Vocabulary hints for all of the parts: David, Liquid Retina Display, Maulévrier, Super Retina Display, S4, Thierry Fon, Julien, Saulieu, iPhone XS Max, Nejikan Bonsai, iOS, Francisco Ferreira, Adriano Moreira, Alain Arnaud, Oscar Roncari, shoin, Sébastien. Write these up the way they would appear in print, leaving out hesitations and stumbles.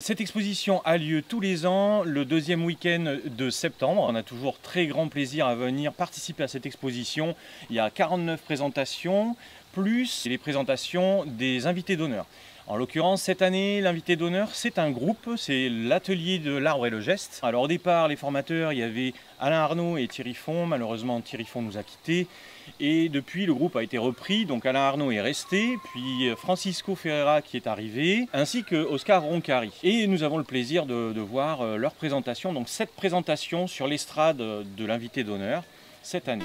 Cette exposition a lieu tous les ans, le deuxième week-end de septembre. On a toujours très grand plaisir à venir participer à cette exposition. Il y a 49 présentations, plus les présentations des invités d'honneur. En l'occurrence, cette année, l'invité d'honneur, c'est un groupe, c'est l'atelier de l'arbre et le geste. Alors au départ, les formateurs, il y avait Alain Arnaud et Thierry Fon. Malheureusement, Thierry Fon nous a quittés. Et depuis, le groupe a été repris, donc Alain Arnaud est resté, puis Francisco Ferreira qui est arrivé, ainsi que Oscar Roncari. Et nous avons le plaisir de voir leur présentation, donc cette présentation sur l'estrade de l'invité d'honneur cette année.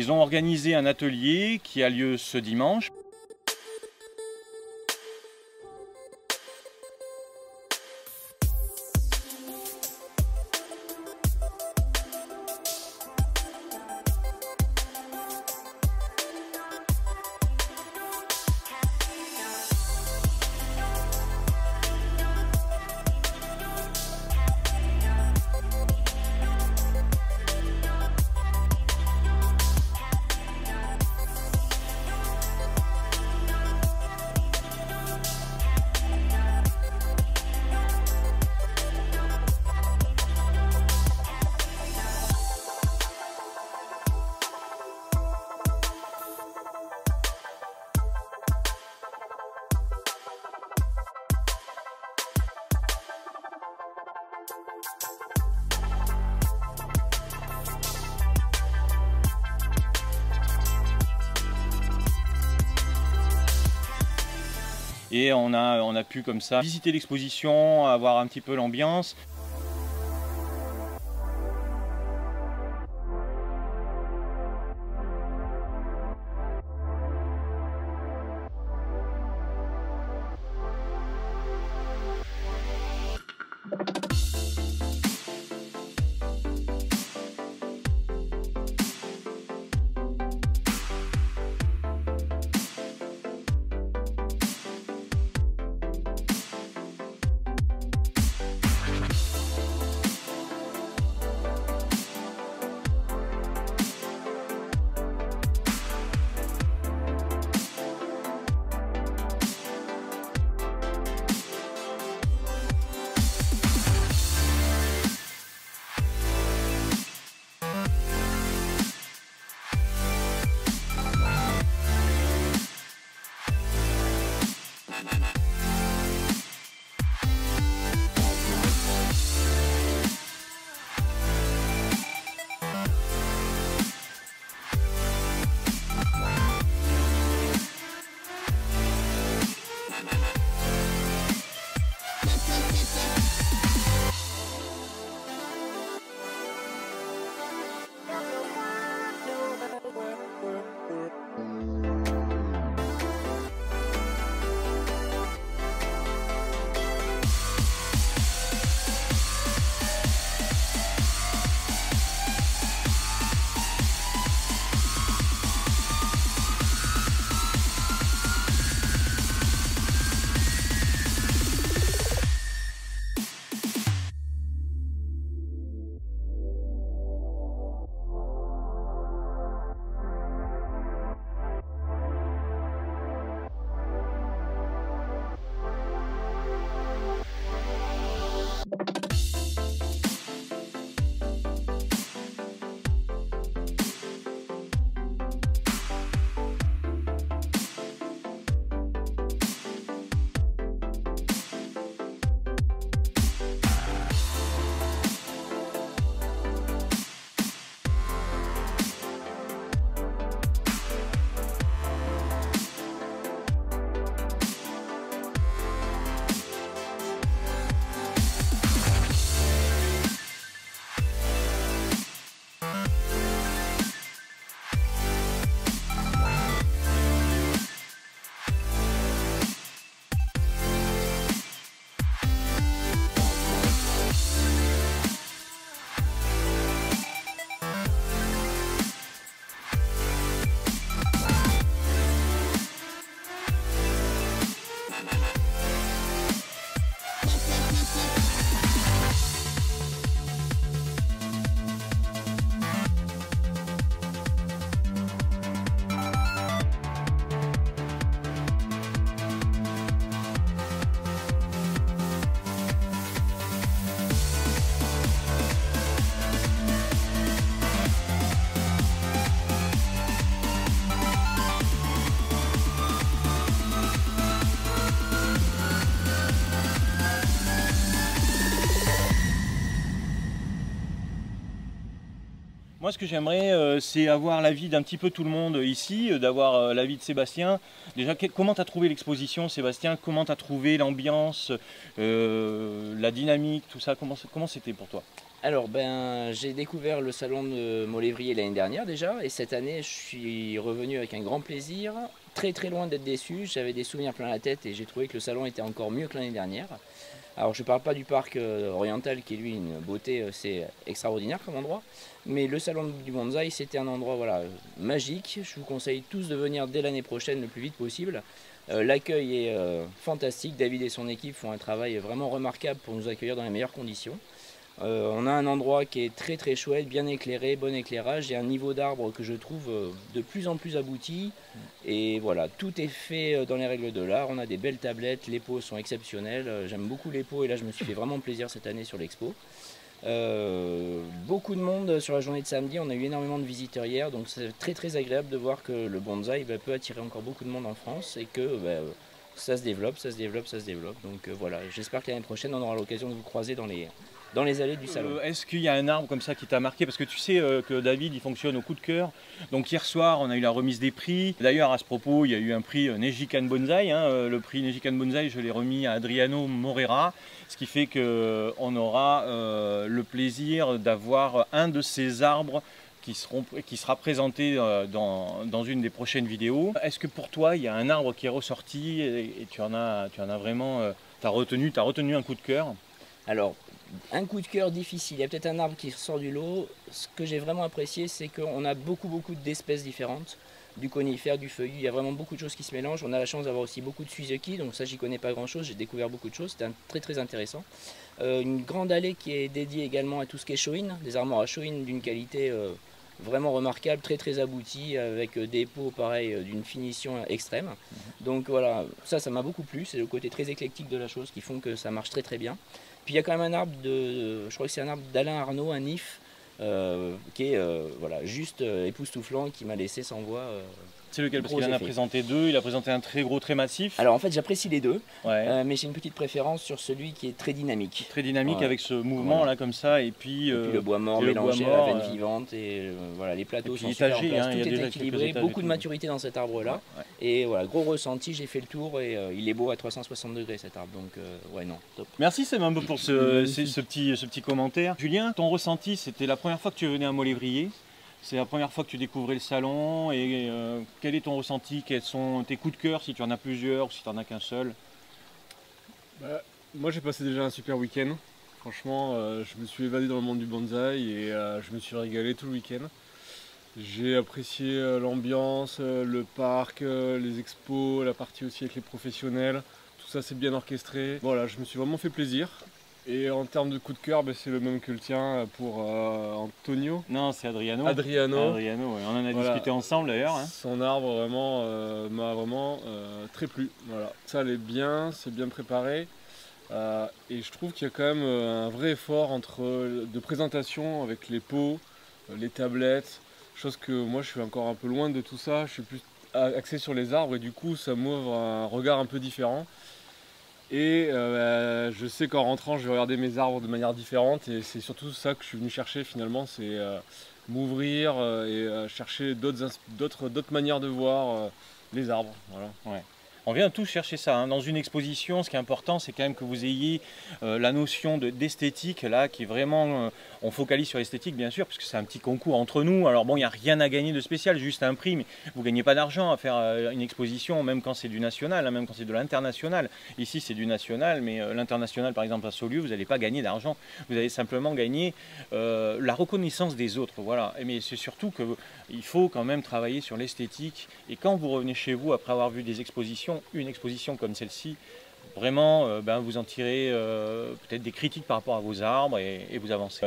Ils ont organisé un atelier qui a lieu ce dimanche. Et on a pu comme ça visiter l'exposition, avoir un petit peu l'ambiance. Moi, ce que j'aimerais, c'est avoir l'avis d'un petit peu tout le monde ici, d'avoir l'avis de Sébastien. Déjà, comment tu as trouvé l'exposition, Sébastien? Comment tu as trouvé l'ambiance, la dynamique, tout ça? Comment c'était pour toi? Alors, ben, j'ai découvert le salon de Maulévrier l'année dernière déjà, et cette année, je suis revenu avec un grand plaisir, très très loin d'être déçu. J'avais des souvenirs plein la tête et j'ai trouvé que le salon était encore mieux que l'année dernière. Alors je ne parle pas du parc oriental qui est lui une beauté, c'est extraordinaire comme endroit, mais le salon du bonsaï c'était un endroit voilà, magique. Je vous conseille tous de venir dès l'année prochaine le plus vite possible. L'accueil est fantastique, David et son équipe font un travail vraiment remarquable pour nous accueillir dans les meilleures conditions. On a un endroit qui est très très chouette, bien éclairé, bon éclairage et un niveau d'arbre que je trouve de plus en plus abouti. Et voilà, tout est fait dans les règles de l'art, on a des belles tablettes, les pots sont exceptionnels, j'aime beaucoup les pots et là je me suis fait vraiment plaisir cette année sur l'expo. Beaucoup de monde sur la journée de samedi, on a eu énormément de visiteurs hier, donc c'est très très agréable de voir que le bonsaï peut attirer encore beaucoup de monde en France et que... ça se développe, ça se développe, ça se développe. Donc voilà, j'espère que l'année prochaine, on aura l'occasion de vous croiser dans les allées du salon. Est-ce qu'il y a un arbre comme ça qui t'a marqué? Parce que tu sais que David, il fonctionne au coup de cœur. Donc hier soir, on a eu la remise des prix. D'ailleurs, à ce propos, il y a eu un prix Nejikan Bonsai. Le prix Nejikan Bonsai, je l'ai remis à Adriano Moreira. Ce qui fait qu'on aura le plaisir d'avoir un de ces arbres qui sera présenté dans une des prochaines vidéos. Est-ce que pour toi, il y a un arbre qui est ressorti et tu en as vraiment... T'as retenu un coup de cœur? Alors, un coup de cœur difficile. Il y a peut-être un arbre qui ressort du lot. Ce que j'ai vraiment apprécié, c'est qu'on a beaucoup d'espèces différentes. Du conifère, du feuillu, il y a vraiment beaucoup de choses qui se mélangent. On a la chance d'avoir aussi beaucoup de suzuki, donc ça j'y connais pas grand chose, j'ai découvert beaucoup de choses, c'était très très intéressant. Une grande allée qui est dédiée également à tout ce qui est shoin, des armoires à shoin d'une qualité vraiment remarquable, très très aboutie, avec des pots pareil d'une finition extrême. Donc voilà, ça m'a beaucoup plu, c'est le côté très éclectique de la chose qui font que ça marche très très bien. Puis il y a quand même un arbre, je crois que c'est un arbre d'Alain Arnaud, un if, qui est voilà, juste époustouflant, qui m'a laissé sans voix. C'est lequel? Parce qu'il en a présenté deux, il a présenté un très gros, très massif. Alors en fait j'apprécie les deux, ouais. Mais j'ai une petite préférence sur celui qui est très dynamique. Très dynamique, ouais. Avec ce mouvement voilà. Là comme ça et puis le bois mort mélangé à la veine vivante et voilà, les plateaux sont super en place, tout est équilibré, beaucoup de maturité dans cet arbre là. Ouais, ouais. Et voilà, gros ressenti, j'ai fait le tour et il est beau à 360 degrés cet arbre, donc ouais non, top. Merci Sébastien pour ce petit commentaire. Julien, ton ressenti, c'était la première fois que tu venais à Maulévrier? C'est la première fois que tu découvrais le salon et quel est ton ressenti? Quels sont tes coups de cœur, si tu en as plusieurs ou si tu n'en as qu'un seul? Bah, moi j'ai passé déjà un super week-end. Franchement, je me suis évadé dans le monde du bonsaï et je me suis régalé tout le week-end. J'ai apprécié l'ambiance, le parc, les expos, la partie aussi avec les professionnels. Tout ça c'est bien orchestré. Voilà, je me suis vraiment fait plaisir. Et en termes de coup de cœur, bah, c'est le même que le tien pour Antonio. Non, c'est Adriano. Adriano, ouais. On en a voilà. Discuté ensemble d'ailleurs. Hein. Son arbre vraiment m'a vraiment très plu. Voilà. Ça allait bien, c'est bien préparé. Et je trouve qu'il y a quand même un vrai effort de présentation avec les pots, les tablettes. Chose que moi je suis encore un peu loin de tout ça. Je suis plus axé sur les arbres et du coup ça m'ouvre un regard un peu différent. Et je sais qu'en rentrant, je vais regarder mes arbres de manière différente et c'est surtout ça que je suis venu chercher finalement, c'est m'ouvrir et chercher d'autres manières de voir les arbres. Voilà. Ouais. On vient tous chercher ça. Hein. Dans une exposition, ce qui est important, c'est quand même que vous ayez la notion d'esthétique, là, qui est vraiment... on focalise sur l'esthétique, bien sûr, parce que c'est un petit concours entre nous. Alors bon, il n'y a rien à gagner de spécial, juste un prix, mais vous ne gagnez pas d'argent à faire une exposition, même quand c'est du national, hein, même quand c'est de l'international. Ici, c'est du national, mais l'international, par exemple, à Saulieu, vous n'allez pas gagner d'argent. Vous allez simplement gagner la reconnaissance des autres, voilà. Mais c'est surtout qu'il faut quand même travailler sur l'esthétique. Et quand vous revenez chez vous, après avoir vu des expositions, une exposition comme celle-ci, vraiment ben, vous en tirez peut-être des critiques par rapport à vos arbres et vous avancez.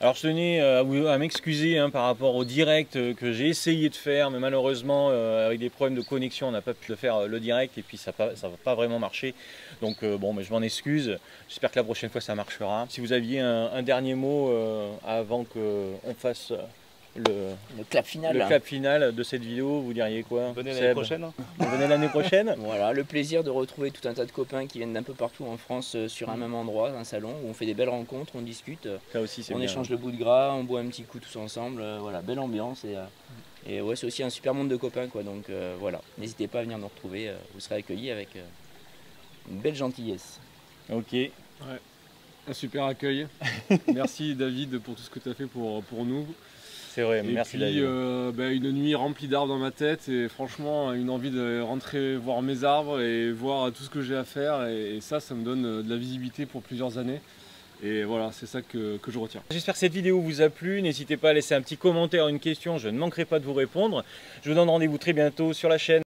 Alors je tenais à m'excuser hein, par rapport au direct que j'ai essayé de faire, mais malheureusement avec des problèmes de connexion on n'a pas pu faire le direct et puis ça va pas vraiment marcher. Donc bon, mais je m'en excuse, j'espère que la prochaine fois ça marchera. Si vous aviez un dernier mot avant qu'on fasse le clap final. Le clap final de cette vidéo, vous diriez quoi? Venez l'année prochaine. Venez l'année prochaine. Voilà, le plaisir de retrouver tout un tas de copains qui viennent d'un peu partout en France sur un même endroit, un salon où on fait des belles rencontres, on discute. Ça aussi, on échange le bout de gras, on boit un petit coup tous ensemble. Voilà, belle ambiance et ouais, c'est aussi un super monde de copains quoi. Donc voilà, n'hésitez pas à venir nous retrouver. Vous serez accueillis avec une belle gentillesse. Ok. Ouais. Un super accueil. Merci David pour tout ce que tu as fait pour nous. C'est vrai, et merci puis, David. Bah, une nuit remplie d'arbres dans ma tête et franchement une envie de rentrer voir mes arbres et voir tout ce que j'ai à faire et ça, ça me donne de la visibilité pour plusieurs années. Et voilà, c'est ça que je retire. J'espère que cette vidéo vous a plu. N'hésitez pas à laisser un petit commentaire, une question, je ne manquerai pas de vous répondre. Je vous donne rendez-vous très bientôt sur la chaîne.